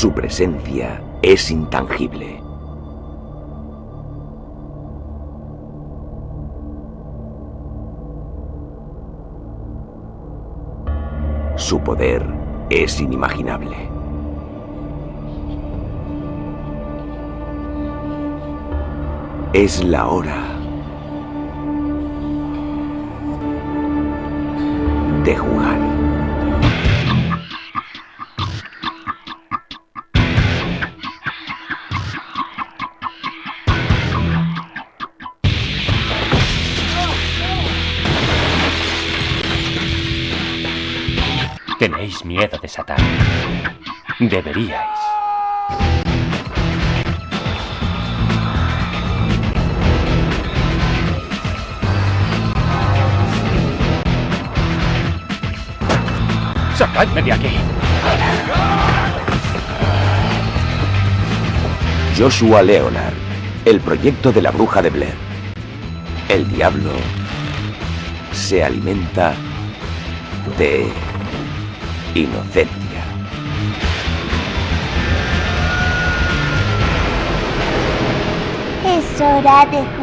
Su presencia es intangible. Su poder es inimaginable. Es la hora de jugar. Tenéis miedo de Satán. Deberíais. ¡Sacadme de aquí! Joshua Leonard, el proyecto de la bruja de Blair. El diablo se alimenta de inocencia. Es hora de